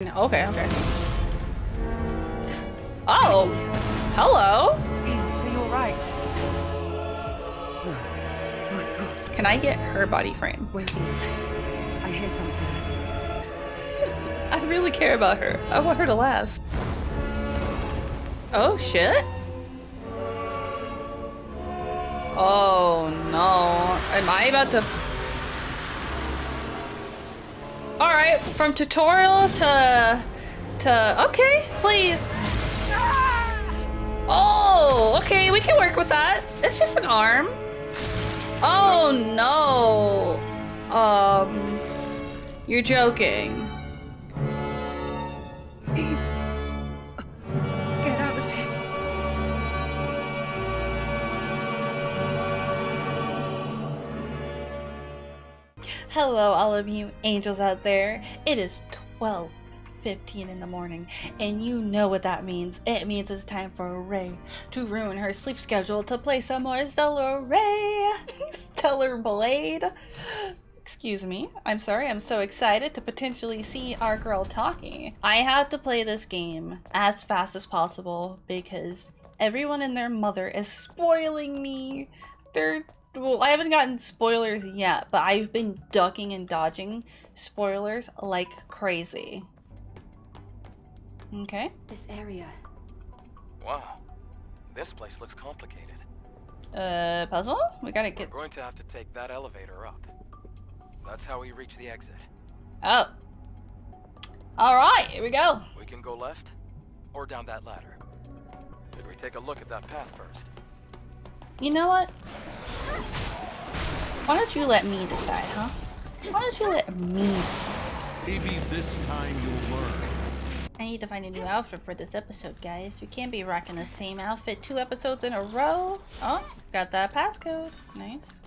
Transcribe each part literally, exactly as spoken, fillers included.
Okay, okay. Oh! Hello! Eve, are you alright? Oh my god. Can I get her body frame? Wait, Eve. I hear something. I really care about her. I want her to last. Oh shit? Oh no. Am I about to... All right, from tutorial to to okay, please. Oh, okay, we can work with that. It's just an arm. Oh no. Um, you're joking. Eve, get out of here. Hello, all of you angels out there. It is twelve fifteen in the morning, and you know what that means. It means it's time for Ray to ruin her sleep schedule to play some more Stellar Ray. Stellar Blade. Excuse me. I'm sorry. I'm so excited to potentially see our girl Taki. I have to play this game as fast as possible because everyone and their mother is spoiling me. They're, well, I haven't gotten spoilers yet, but I've been ducking and dodging spoilers like crazy. Okay. This area. Wow. This place looks complicated. Uh, puzzle? We gotta get- We're going to have to take that elevator up. That's how we reach the exit. Oh. Alright, here we go. We can go left or down that ladder. Did we take a look at that path first? You know what? Why don't you let me decide, huh? Why don't you let me decide? Maybe this time you'll learn. I need to find a new outfit for this episode, guys. We can't be rocking the same outfit two episodes in a row. Oh, got that passcode. Nice.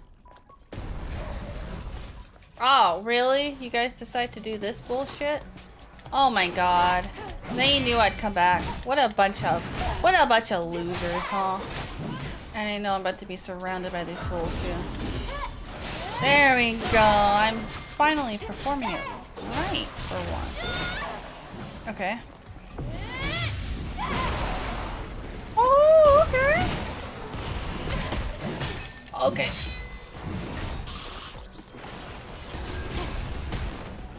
Oh, really? You guys decide to do this bullshit? Oh my god. They knew I'd come back. What a bunch of what a bunch of losers, huh? And I know I'm about to be surrounded by these fools too. There we go. I'm finally performing it right for once. Okay. Oh, okay. Okay.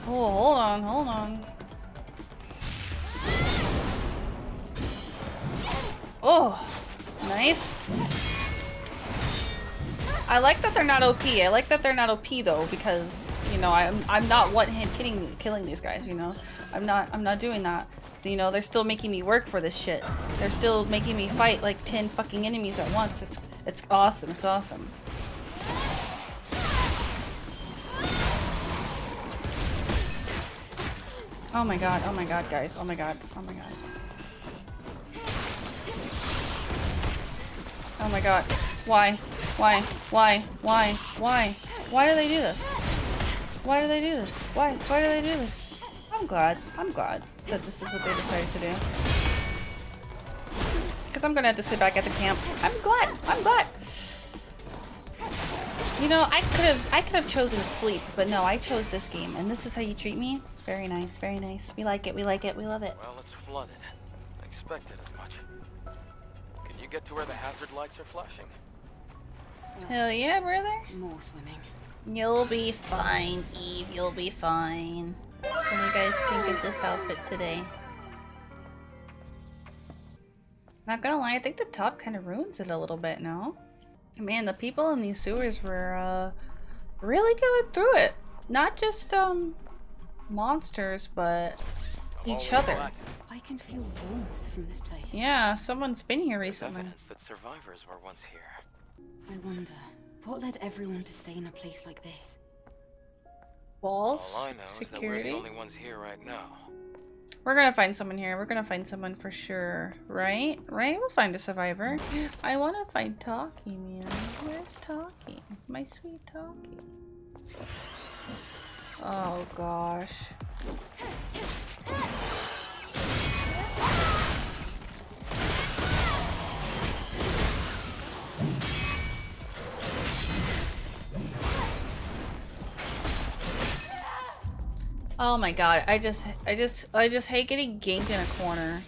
Oh, hold on, hold on. Oh, nice. I like that they're not O P. I like that they're not O P though, because you know I'm I'm not one hand kidding killing these guys. You know, I'm not I'm not doing that. You know, they're still making me work for this shit. They're still making me fight like ten fucking enemies at once. It's it's awesome. It's awesome. Oh my god, oh my god, guys, oh my god, oh my god. Oh my god. Why? Why? Why? Why? Why? Why do they do this? Why do they do this? Why? Why do they do this? I'm glad. I'm glad that this is what they decided to do. Because I'm gonna have to sit back at the camp. I'm glad. I'm glad. You know, I could have I could have chosen sleep, but no, I chose this game, and this is how you treat me? Very nice, very nice. We like it, we like it, we love it. Well, it's flooded. I expected as much. Can you get to where the hazard lights are flashing? Hell yeah, brother. More swimming. You'll be fine, Eve, you'll be fine. So you guys can get this outfit today. Not gonna lie, I think the top kind of ruins it a little bit, no? Man, the people in these sewers were uh, really going through it. Not just um, monsters, but each other. I can feel warmth from this place. Yeah, someone's been here recently. There's evidence that survivors were once here. I wonder what led everyone to stay in a place like this. Walls, all I know security. Is that we're the only ones here right now. We're gonna find someone here. We're gonna find someone for sure. Right? Right? We'll find a survivor. I wanna find Taki, man. Where's Taki? My sweet Taki. Oh gosh. Oh my god, I just, I just, I just hate getting ganked in a corner.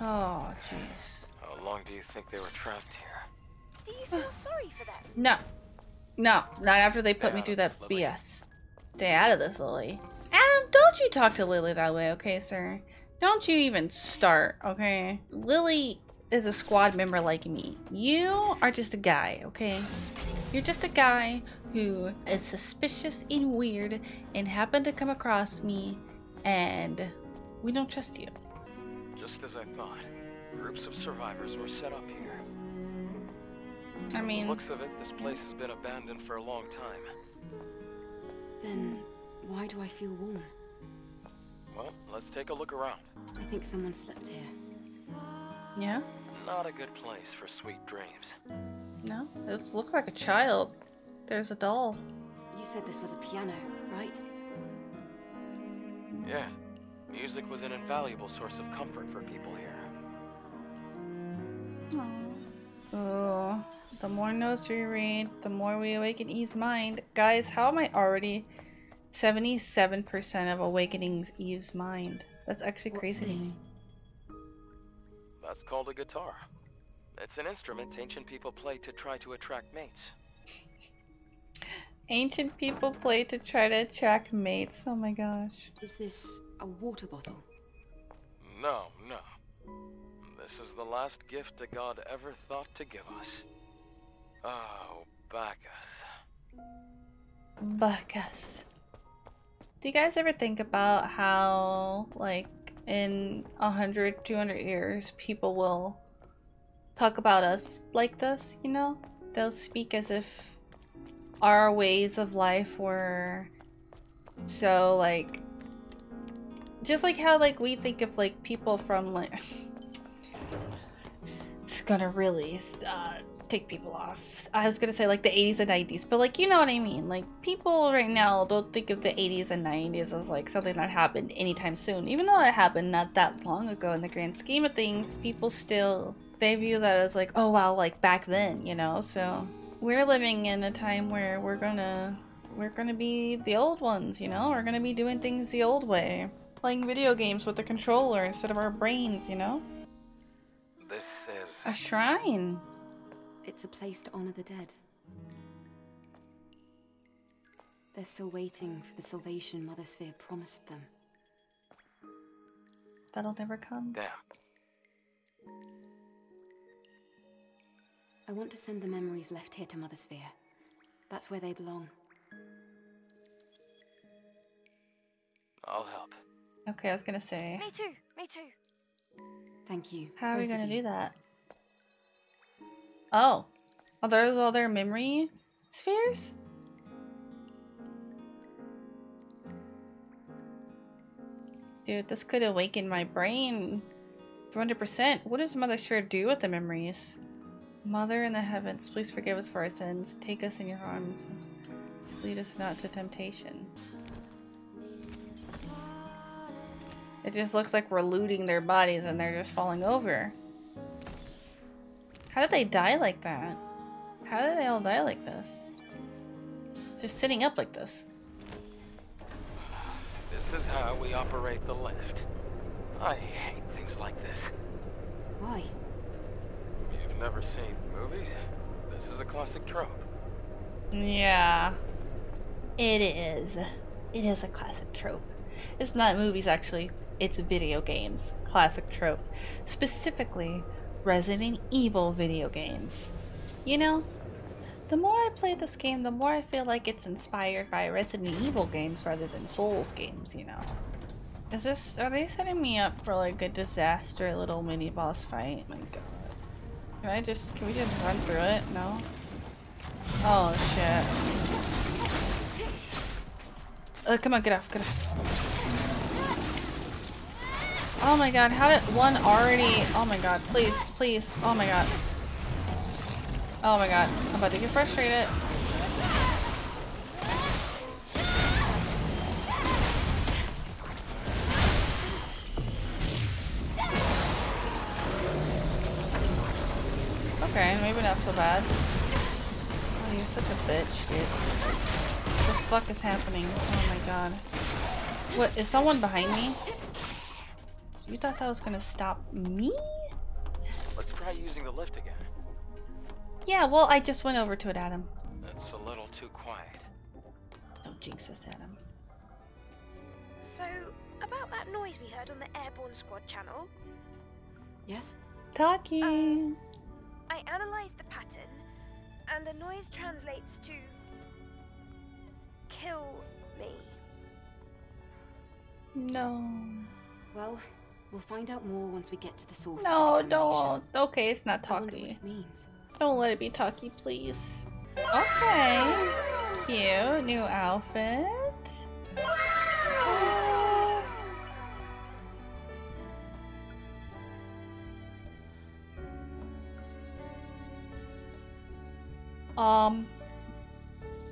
Oh, jeez. How long do you think they were trapped here? Do you feel sorry for them? No. No, not after they put me through that B S. Stay out of this, Lily. Adam, don't you talk to Lily that way, okay, sir? Don't you even start, okay? Lily is a squad member like me. You are just a guy, okay? You're just a guy who is suspicious and weird and happened to come across me, and we don't trust you. Just as I thought, groups of survivors were set up here. I mean, looks of it, this place has been abandoned for a long time. Then why do I feel warm? Well, let's take a look around. I think someone slept here. Yeah? Not a good place for sweet dreams. No, it looks like a child. There's a doll. You said this was a piano, right? Yeah. Music was an invaluable source of comfort for people here. Oh. Oh. The more notes we read, the more we awaken Eve's mind. Guys, how am I already seventy-seven percent of awakening's Eve's mind? That's actually crazy. That's called a guitar. It's an instrument ancient people played to try to attract mates. Ancient people played to try to attract mates. Oh my gosh. Is this a water bottle? No, no. This is the last gift a god ever thought to give us. Oh, Bacchus. Bacchus. Do you guys ever think about how, like, in a hundred, two hundred years, people will talk about us like this, you know? They'll speak as if our ways of life were so, like, just like how, like, we think of, like, people from, like, it's gonna really, uh, take people off. I was gonna say like the eighties and nineties, but like, you know what I mean? Like, people right now don't think of the eighties and nineties as like something that happened anytime soon, even though it happened not that long ago in the grand scheme of things. People still, they view that as like, oh wow, like back then, you know? So we're living in a time where we're gonna we're gonna be the old ones, you know? We're gonna be doing things the old way, playing video games with a controller instead of our brains, you know? This is a shrine. It's a place to honor the dead. They're still waiting for the salvation Mother Sphere promised them. That'll never come. Damn. I want to send the memories left here to Mother Sphere. That's where they belong. I'll help. Okay, I was gonna say. Me too, me too. Thank you. How are we gonna do that? Oh, are those all their memory spheres? Dude, this could awaken my brain one hundred percent. What does Mother Sphere do with the memories? Mother in the heavens, please forgive us for our sins. Take us in your arms and lead us not to temptation. It just looks like we're looting their bodies and they're just falling over. How did they die like that? How did they all die like this? Just sitting up like this. This is how we operate the left. I hate things like this. Why? You've never seen movies? This is a classic trope. Yeah. It is. It is a classic trope. It's not movies, actually. It's video games. Classic trope. Specifically, Resident Evil video games. You know, the more I play this game, the more I feel like it's inspired by Resident Evil games rather than Souls games, you know. Is this, are they setting me up for like a disaster little mini boss fight? My god. Can I just, can we just run through it? No? Oh shit. Uh, come on, get off, get off. Oh my god, how did one already... Oh my god, please, please. Oh my god. Oh my god, I'm about to get frustrated. Okay, maybe not so bad. Oh, you're such a bitch, dude. What the fuck is happening? Oh my god. What, is someone behind me? You thought that was gonna stop me? Let's try using the lift again. Yeah, well, I just went over to it, Adam. That's a little too quiet. Don't jinx us, Adam. So, about that noise we heard on the Airborne Squad channel. Yes? Taki! Um, I analyzed the pattern, and the noise translates to... kill me. No. Well, we'll find out more once we get to the source. No, of the don't. Okay, it's not Taki. I wonder what it means. Don't let it be Taki, please. Okay. Cute. New outfit. Uh... Um,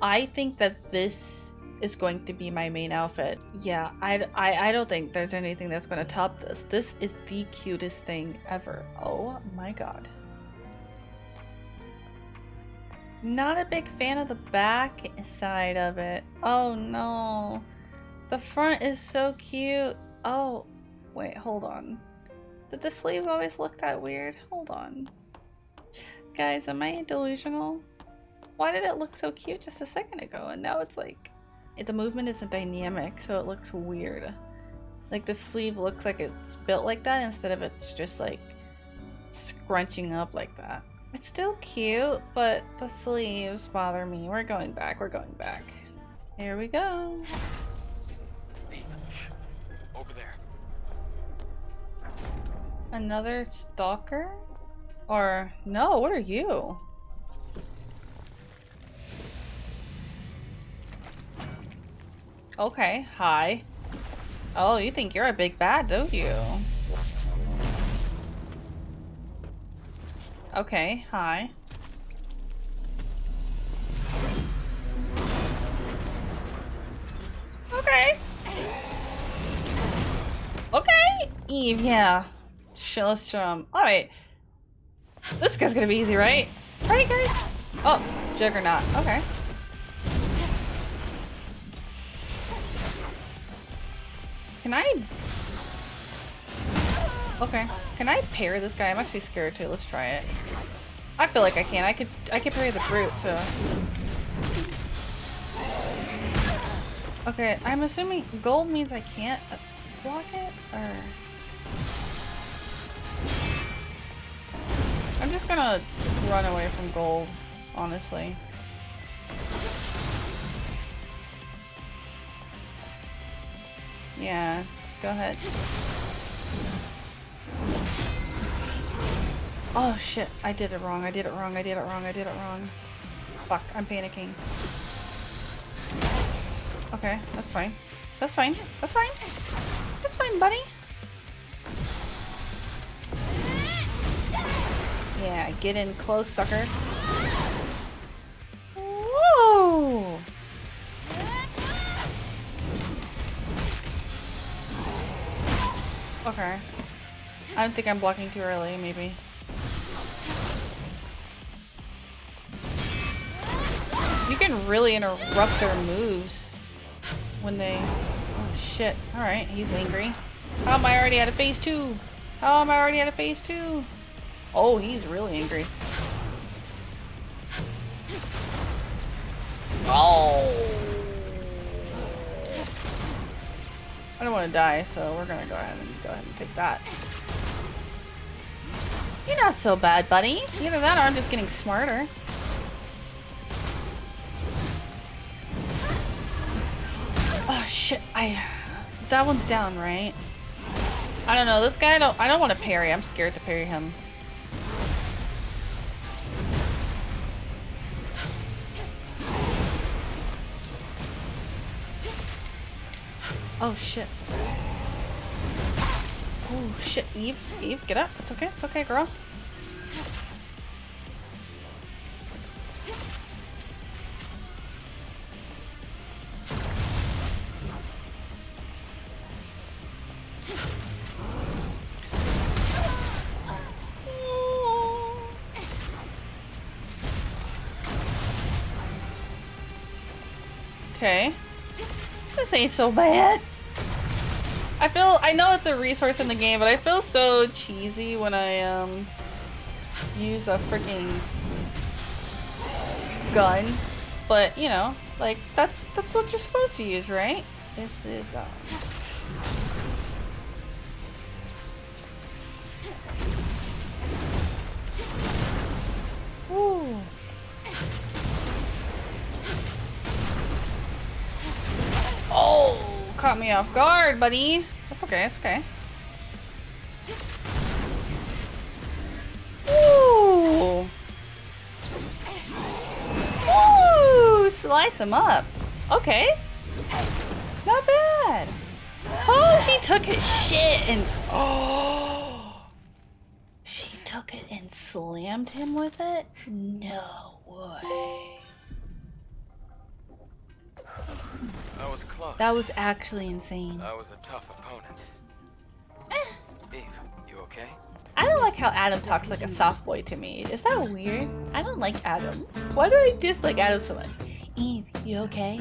I think that this is going to be my main outfit. Yeah, I, I, I don't think there's anything that's going to top this. This is the cutest thing ever. Oh my god. Not a big fan of the back side of it. Oh no. The front is so cute. Oh, wait, hold on. Did the sleeve always look that weird? Hold on. Guys, am I delusional? Why did it look so cute just a second ago? And now it's like, the movement isn't dynamic, so it looks weird. Like the sleeve looks like it's built like that instead of it's just like scrunching up like that. It's still cute, but the sleeves bother me. We're going back. We're going back. Here we go. Over there. Another stalker? Or no, what are you? Okay, hi. Oh, you think you're a big bad, don't you? Okay, hi. Okay. Okay. Eve, yeah. Shit, let's show him. Alright. This guy's gonna be easy, right? Right, guys? Oh, Juggernaut. Okay. Can I... Okay. Can I parry this guy? I'm actually scared too. Let's try it. I feel like I can. I could I could parry the brute, so... Okay, I'm assuming gold means I can't block it? Or... I'm just gonna run away from gold, honestly. Yeah, go ahead. Oh shit, I did it wrong, I did it wrong, I did it wrong, I did it wrong. Fuck, I'm panicking. Okay, that's fine. That's fine, that's fine. That's fine, buddy. Yeah, get in close, sucker. Whoa! Okay. I don't think I'm blocking too early, maybe. You can really interrupt their moves when they... Oh shit. Alright, he's angry. How am I already out of phase two? How am I already out of phase two? Oh, he's really angry. Oh! I don't want to die, so we're gonna go ahead and go ahead and take that. You're not so bad, buddy. Either that or I'm just getting smarter. Oh shit, I that one's down, right? I don't know, this guy I don't I don't want to parry, I'm scared to parry him. Oh shit. Oh shit, Eve, Eve, get up. It's okay, it's okay, girl. Okay. This ain't so bad. I feel, I know it's a resource in the game, but I feel so cheesy when I um use a freaking gun. But you know, like that's that's what you're supposed to use, right? This is uh Ooh. Oh, caught me off guard, buddy. That's okay, that's okay. Ooh. Ooh, slice him up. Okay. Not bad. Oh, she took his shit and oh. She took it and slammed him with it? No way. That was close. That was actually insane. That was a tough opponent. Eh. Eve, you okay? I don't like how Adam talks like a soft boy to me. Is that weird? I don't like Adam. Why do I dislike Adam so much? Eve, you okay?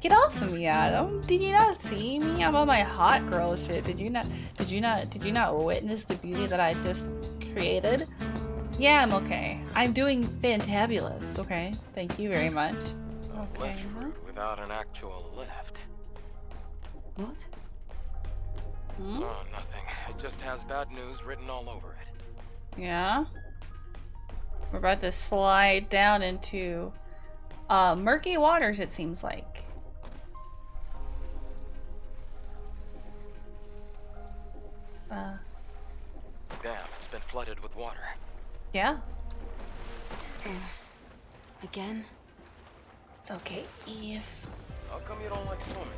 Get off of me, Adam. Did you not see me? I'm on my hot girl shit. Did you not did you not did you not witness the beauty that I just created? Yeah, I'm okay. I'm doing fantabulous, okay? Thank you very much. Okay. Left root without an actual left. What? Hmm? Oh, nothing. It just has bad news written all over it. Yeah? We're about to slide down into uh, murky waters, it seems like. Uh. Damn, it's been flooded with water. Yeah. Uh, again? It's okay, Eve. How come you don't like swimming?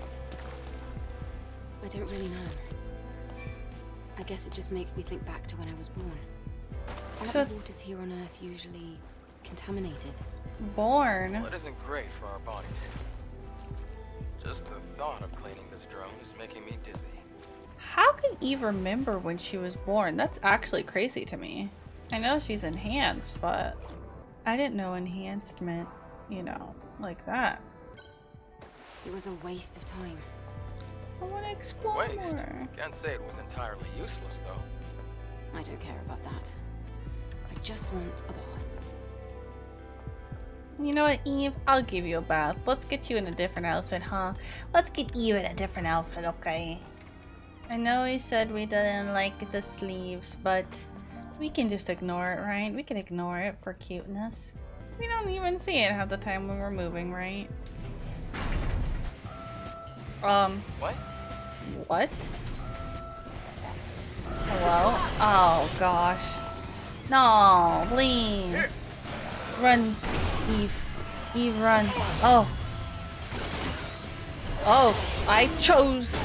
I don't really know. I guess it just makes me think back to when I was born. So the waters here on Earth usually contaminated. Born? Well, it isn't great for our bodies. Just the thought of cleaning this drone is making me dizzy. How can Eve remember when she was born? That's actually crazy to me. I know she's enhanced, but I didn't know enhanced meant, you know, like that. It was a waste of time. I want to explore. Waste. Can't say it was entirely useless, though. I don't care about that. I just want a bath. You know what, Eve? I'll give you a bath. Let's get you in a different outfit, huh? Let's get Eve in a different outfit, okay? I know we said we didn't like the sleeves, but we can just ignore it, right? We can ignore it for cuteness. We don't even see it half the time when we're moving, right? Um. What? What? Hello? Oh, gosh. No, please. Run, Eve. Eve, run. Oh. Oh, I chose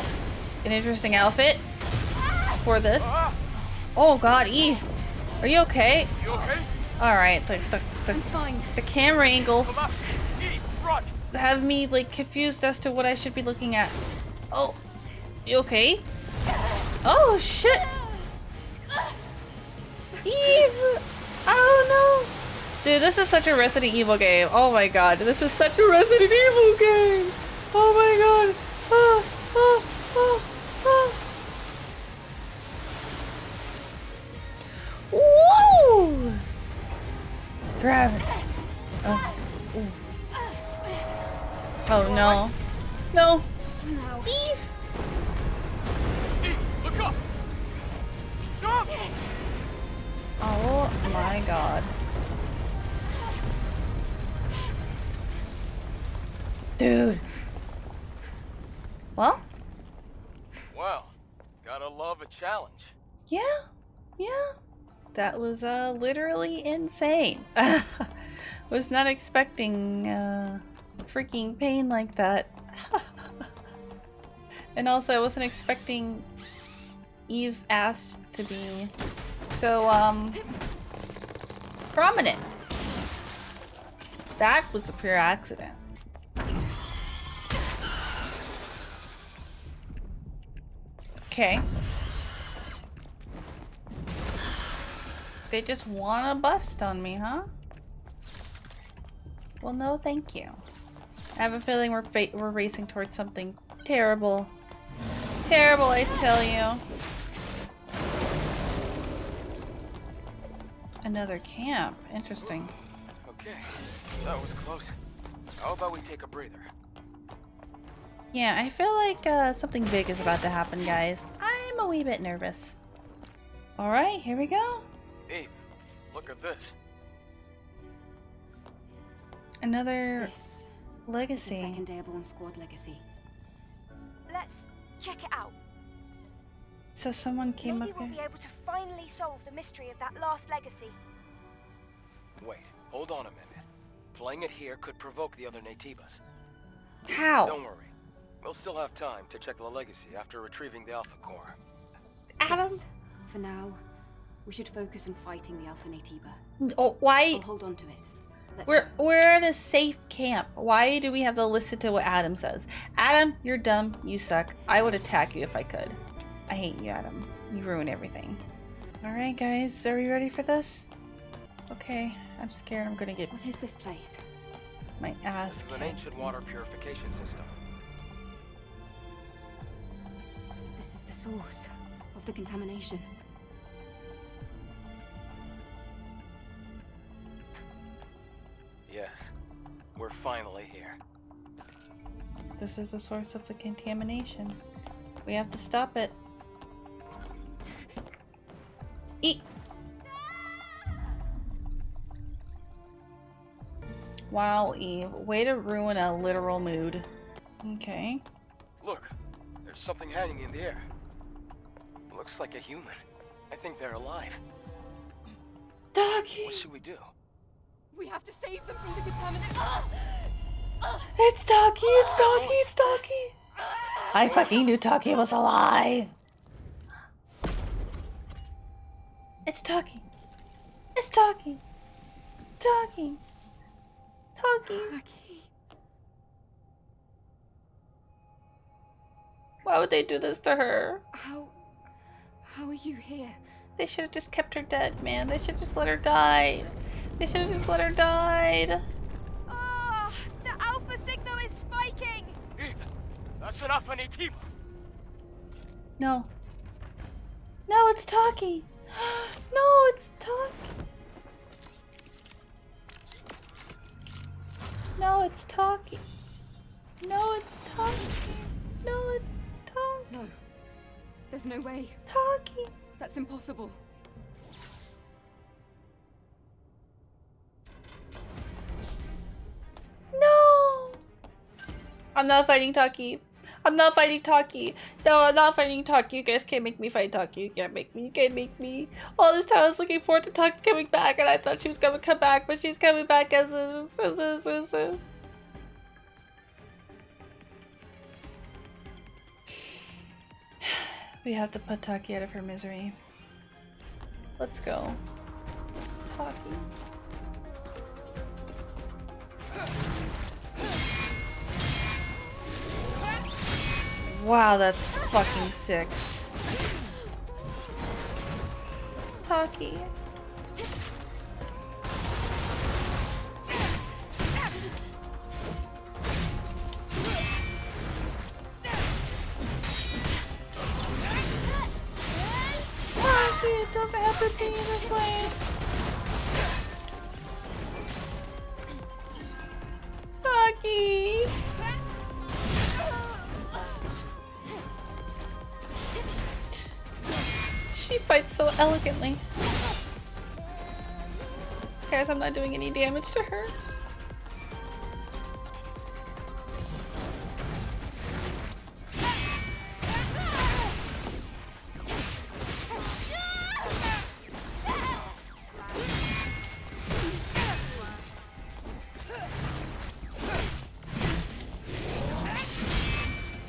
an interesting outfit for this. Oh god, E! Are you okay? You okay? Alright, the the, the, the camera angles have me like confused as to what I should be looking at. Oh, you okay? Oh shit! Eve! I don't know! Dude, this is such a Resident Evil game. Oh my god, this is such a Resident Evil game! Oh my god! Ah, ah, ah. Woo! Grab it. Oh. Oh no. No. Eve! Eve, look up! Stop! Oh my god. Dude. Well? Well, gotta love a challenge. Yeah, yeah. That was uh, literally insane. Was not expecting uh, freaking pain like that. And also I wasn't expecting Eve's ass to be so um, prominent. That was a pure accident. Okay. They just wanna bust on me, huh? Well, no, thank you. I have a feeling we're fa we're racing towards something terrible. Terrible, I tell you. Another camp. Interesting. Okay, that was close. How about we take a breather? Yeah, I feel like uh, something big is about to happen, guys. I'm a wee bit nervous. All right, here we go. Eve, look at this. Another this legacy. Second Airborne Squad legacy. Let's check it out. So someone came Maybe up we'll here. We'll be able to finally solve the mystery of that last legacy. Wait, hold on a minute. Playing it here could provoke the other Naytibas. How? Don't worry. We'll still have time to check the legacy after retrieving the Alpha Core. Adam? Yes. For now, we should focus on fighting the Alpha Naytiba. Oh, why? I'll hold on to it. Let's we're go. We're at a safe camp. Why do we have to listen to what Adam says? Adam, you're dumb. You suck. I would attack you if I could. I hate you, Adam. You ruin everything. Alright, guys. Are we ready for this? Okay. I'm scared I'm gonna get... What is this place? My ass. This is an ancient water purification system. This is the source of the contamination. Yes. We're finally here. This is the source of the contamination. We have to stop it. Eat. Wow, Eve. Way to ruin a literal mood. Okay. Look, there's something hanging in the air. Looks like a human. I think they're alive. Ducky! What should we do? We have to save them from the contaminant. Ah! Ah! It's Ducky! It's Ducky! It's Ducky! I fucking knew Taki was alive. It's Taki. It's Taki. Taki. Taki. Why would they do this to her? How? How are you here? They should have just kept her dead, man. They should have just let her die. They should have just let her die. Ah! Oh, the alpha signal is spiking. That's enough on Naytiba. No. No, it's Taki. No, it's Taki. No, it's Taki. No, it's Taki. No, it's Taki. No. There's no way. Taki. That's impossible. No. I'm not fighting Taki. I'm not fighting Taki. No, I'm not fighting Taki. You guys can't make me fight Taki. You can't make me. You can't make me. All this time I was looking forward to Taki coming back, and I thought she was going to come back, but she's coming back as a... As a, as a, as a. We have to put Taki out of her misery. Let's go. Taki. Wow, that's fucking sick. Taki. Taki, it doesn't have to be this way. Taki. She fights so elegantly. Guys, I'm not doing any damage to her.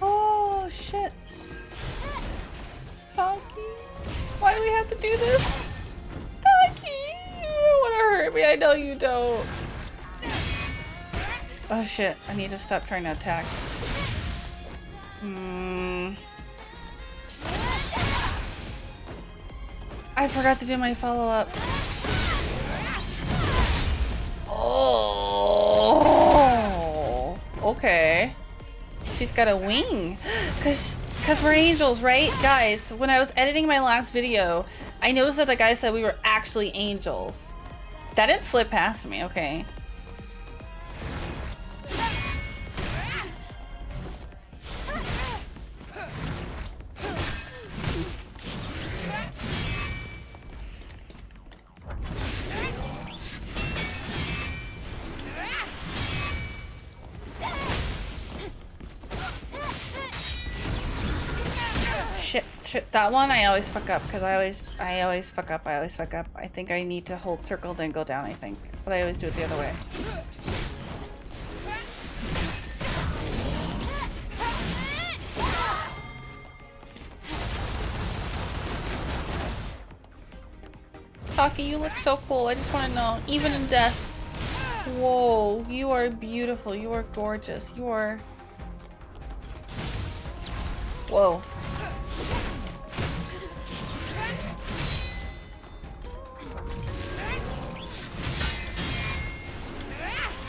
Oh, shit. Why do we have to do this? Taki, you don't want to hurt me. I know you don't. Oh shit, I need to stop trying to attack. Hmm. I forgot to do my follow-up. Oh. Okay. Okay. She's got a wing. Cause, cause we're angels, right? Guys, when I was editing my last video, I noticed that the guy said we were actually angels. That didn't slip past me, okay. That one I always fuck up because I always I always fuck up I always fuck up. I think I need to hold circle then go down, I think, but I always do it the other way. Taki, you look so cool. I just want to know, even in death. Whoa, you are beautiful. You are gorgeous. You are. Whoa.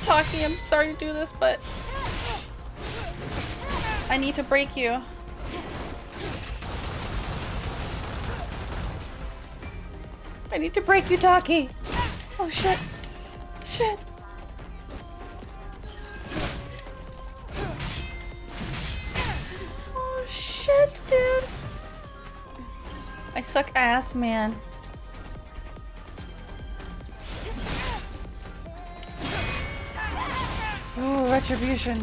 Taki, I'm sorry to do this, but I need to break you. I need to break you, Taki. Oh shit. Shit. Oh shit, dude. I suck ass, man. Ooh, retribution.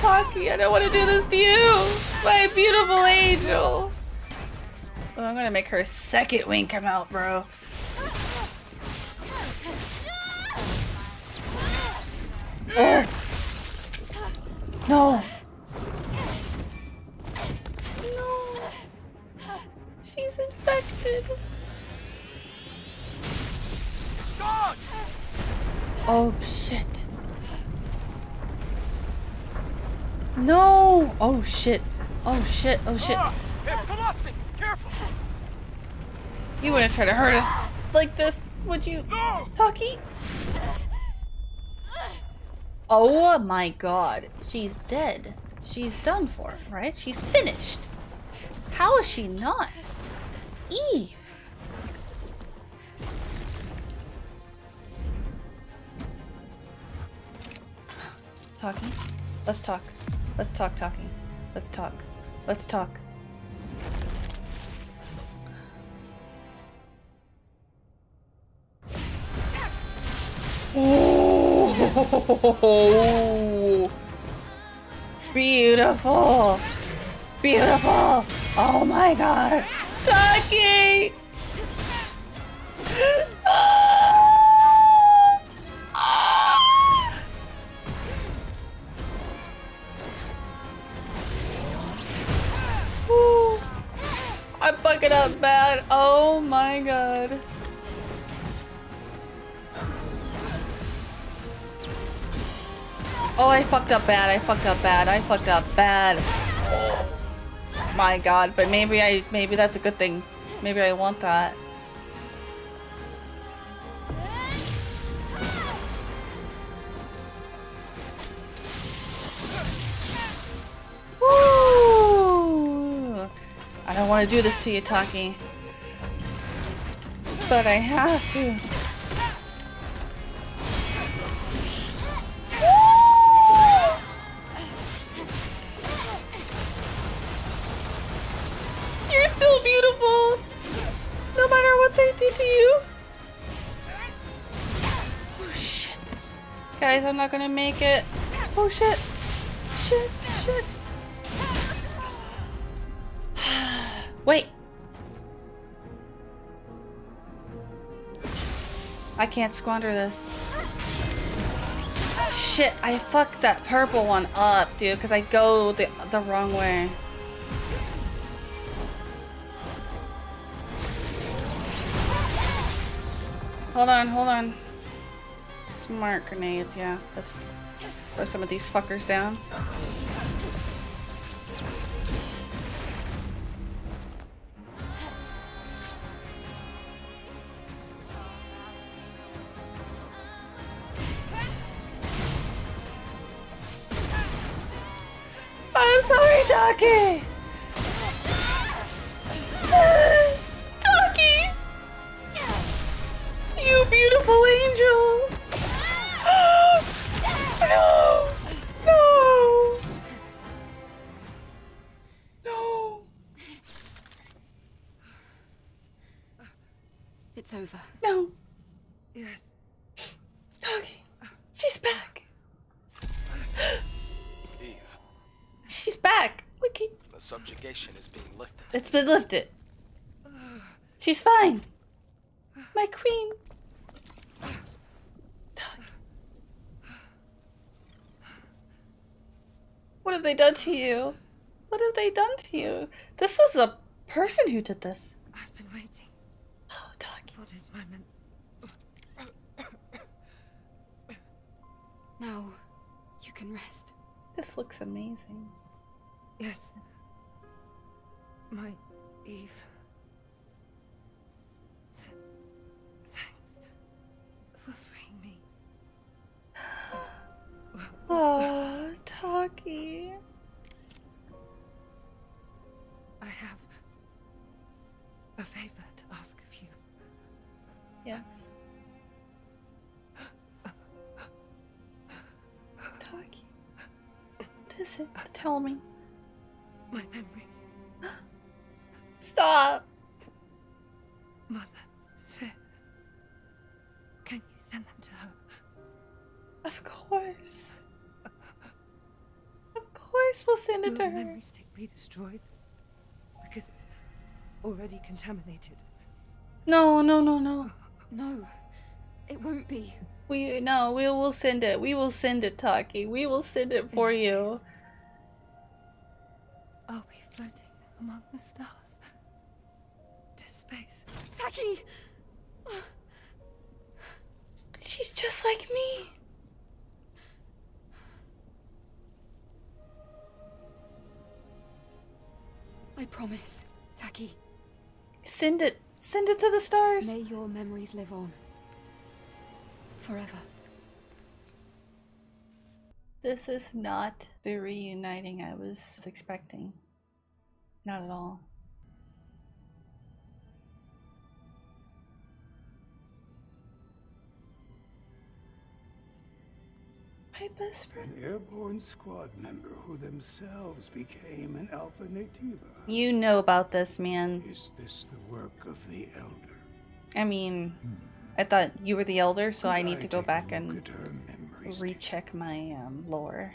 Taki, I don't want to do this to you, my beautiful angel. Oh, I'm gonna make her second wing come out, bro. Urgh. No. No. She's infected. Oh shit. No! Oh shit! Oh shit! Oh shit! It's collapsing! Careful! You wouldn't try to hurt us like this, would you? No! Taki? Oh my god! She's dead. She's done for, right? She's finished. How is she not? Eve. Taki, let's talk. Let's talk, Taki. Let's talk. Let's talk. Oh, beautiful, beautiful. Oh my god, Taki! I'm fucking up bad. Oh my god. Oh, I fucked up bad. I fucked up bad. I fucked up bad. Oh my god. But maybe I, maybe that's a good thing. Maybe I want that. I don't want to do this to you, Taki, but I have to. Woo! You're still beautiful, no matter what they do to you. Oh shit, guys, I'm not gonna make it. Oh shit, shit, shit. Wait! I can't squander this. Shit, I fucked that purple one up, dude, because I go the, the wrong way. Hold on, hold on. Smart grenades, yeah. Let's throw some of these fuckers down. sorry, Taki! Taki! You beautiful angel! No! No! No! It's over. No. Yes. Taki, she's back. Eve. She's back. We can... The subjugation is being lifted. It's been lifted. She's fine. My queen. What have they done to you? What have they done to you? This was a person who did this. I've been waiting. Oh, Taki. For this moment. Now, you can rest. This looks amazing. Yes. My Eve. Th thanks for freeing me. Oh, Taki. I have a favor to ask of you. Yes. Taki. What is it? Tell me. My memories. Stop. Mother Sphere. Can you send them to her? Of course. Of course we'll send it to her. Will the memory stick be destroyed? Because it's already contaminated. No, no, no, no. No, it won't be. We, no, we will send it. We will send it, Taki. We will send it for you. Are we floating among the stars? To space. Taki! She's just like me. I promise, Taki. Send it. Send it to the stars. May your memories live on. Forever. This is not the reuniting I was expecting. Not at all. An airborne squad member who themselves became an Alpha Naytiba. You know about this, man. Is this the work of the elder? I mean, hmm. I thought you were the elder, so Could I need I to go back and recheck my um, lore.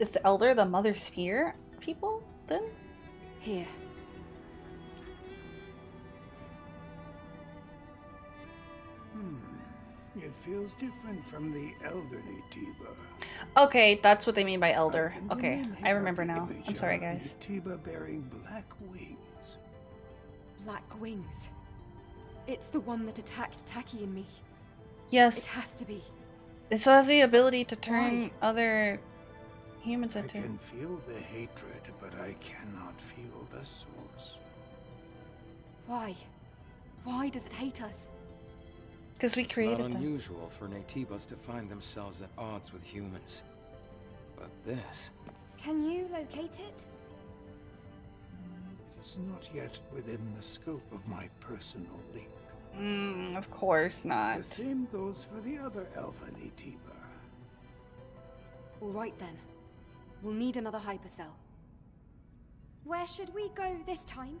Is the elder the Mother Sphere people then? Here. Hmm. It feels different from the elder Naytiba. Okay, that's what they mean by elder. Okay, I remember now. I'm sorry, guys. Naytiba bearing black wings. Black wings. It's the one that attacked Taki and me. Yes. It has to be. It so has the ability to turn Why? other humans into. I can feel the hatred, but I cannot feel the source. Why? Why does it hate us? Because we created them. It's not unusual for Naytibas to find themselves at odds with humans. But this... Can you locate it? It is not yet within the scope of my personal link. Mm, of course not. The same goes for the other Alpha Naytiba. All right then. We'll need another hypercell. Where should we go this time?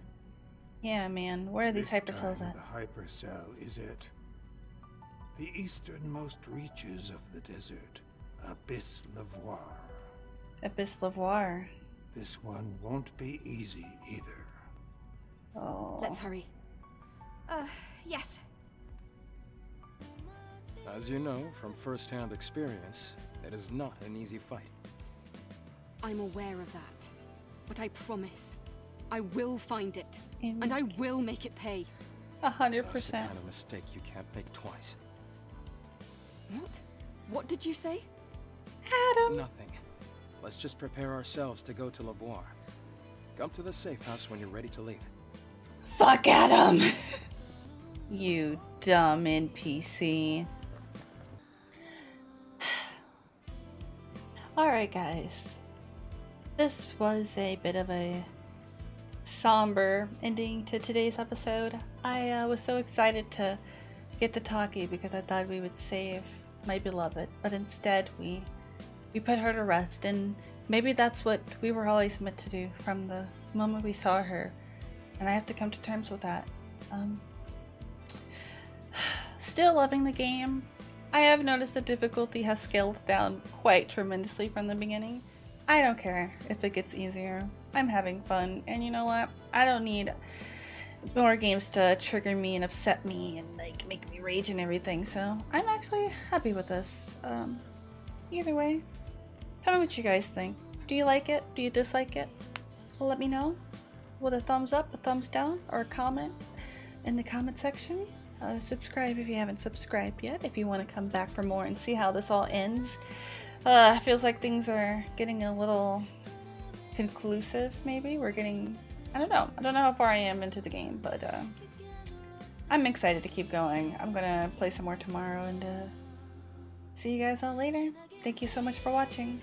Yeah, man. Where are these hypercells at? The hypercell is at the easternmost reaches of the desert, Abyss Levoir. Abyss Levoir. This one won't be easy either. Oh. Let's hurry. Uh, yes. As you know from first-hand experience, it is not an easy fight. I'm aware of that, but I promise, I will find it, In and I will make it pay. A hundred percent. That's the kind of mistake you can't make twice. What? What did you say? Adam! Nothing. Let's just prepare ourselves to go to Levoir. Come to the safe house when you're ready to leave. Fuck Adam! You dumb N P C. Alright guys. This was a bit of a somber ending to today's episode. I uh, was so excited to get to Taki because I thought we would save my beloved, but instead we we put her to rest, and maybe that's what we were always meant to do from the moment we saw her, and I have to come to terms with that. Um, still loving the game. I have noticed the difficulty has scaled down quite tremendously from the beginning. I don't care if it gets easier. I'm having fun, and you know what? I don't need more games to trigger me and upset me and like make me rage and everything, so I'm actually happy with this. Um, either way, tell me what you guys think. Do you like it? Do you dislike it? Well, let me know with a thumbs up, a thumbs down, or a comment in the comment section. Uh, subscribe if you haven't subscribed yet, if you want to come back for more and see how this all ends. Uh, it feels like things are getting a little conclusive, maybe. We're getting... I don't know. I don't know how far I am into the game, but uh, I'm excited to keep going. I'm gonna play some more tomorrow, and uh, see you guys all later. Thank you so much for watching.